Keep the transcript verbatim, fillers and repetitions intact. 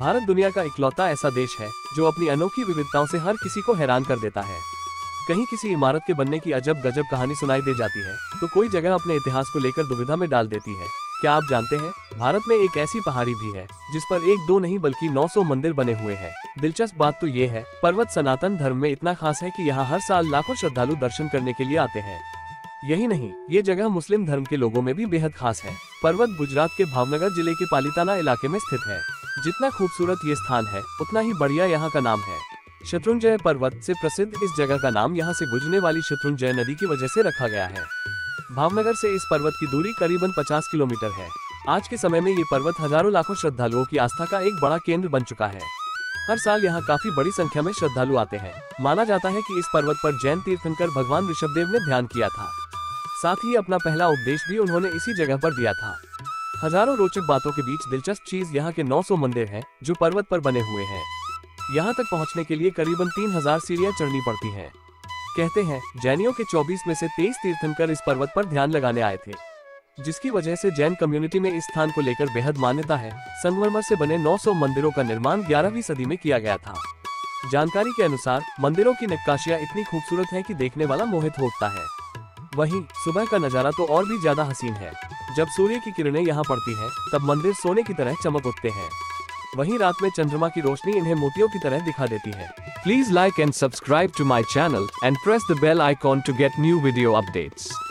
भारत दुनिया का इकलौता ऐसा देश है जो अपनी अनोखी विविधताओं से हर किसी को हैरान कर देता है। कहीं किसी इमारत के बनने की अजब गजब कहानी सुनाई दे जाती है तो कोई जगह अपने इतिहास को लेकर दुविधा में डाल देती है। क्या आप जानते हैं, भारत में एक ऐसी पहाड़ी भी है जिस पर एक दो नहीं बल्कि नौ सौ मंदिर बने हुए हैं। दिलचस्प बात तो ये है, पर्वत सनातन धर्म में इतना खास है कि यहाँ हर साल लाखों श्रद्धालु दर्शन करने के लिए आते हैं। यही नहीं, ये जगह मुस्लिम धर्म के लोगों में भी बेहद खास है। पर्वत गुजरात के भावनगर जिले के पालीताना इलाके में स्थित है। जितना खूबसूरत ये स्थान है, उतना ही बढ़िया यहाँ का नाम है। शत्रुंजय पर्वत से प्रसिद्ध इस जगह का नाम यहाँ से गुजरने वाली शत्रुंजय नदी की वजह से रखा गया है। भावनगर से इस पर्वत की दूरी करीबन पचास किलोमीटर है। आज के समय में ये पर्वत हजारों लाखों श्रद्धालुओं की आस्था का एक बड़ा केंद्र बन चुका है। हर साल यहाँ काफी बड़ी संख्या में श्रद्धालु आते हैं। माना जाता है कि इस पर्वत पर जैन तीर्थंकर भगवान ऋषभदेव ने ध्यान किया था। साथ ही अपना पहला उपदेश भी उन्होंने इसी जगह पर दिया था। हजारों रोचक बातों के बीच दिलचस्प चीज यहाँ के नौ सौ मंदिर हैं, जो पर्वत पर बने हुए हैं। यहाँ तक पहुँचने के लिए करीबन तीन हजार सीढ़ियाँ चढ़नी पड़ती हैं। कहते हैं जैनियों के चौबीस में से तेईस तीर्थंकर इस पर्वत पर ध्यान लगाने आए थे, जिसकी वजह से जैन कम्युनिटी में इस स्थान को लेकर बेहद मान्यता है। संगमरमर से बने नौ सौ मंदिरों का निर्माण ग्यारहवीं सदी में किया गया था। जानकारी के अनुसार मंदिरों की नक्काशियाँ इतनी खूबसूरत हैं कि देखने वाला मोहित होता है। वहीं सुबह का नजारा तो और भी ज्यादा हसीन है। जब सूर्य की किरणें यहाँ पड़ती है तब मंदिर सोने की तरह चमक उठते हैं। वहीं रात में चंद्रमा की रोशनी इन्हें मोतियों की तरह दिखा देती है। Please like and subscribe to my channel and press the bell icon to get new video updates.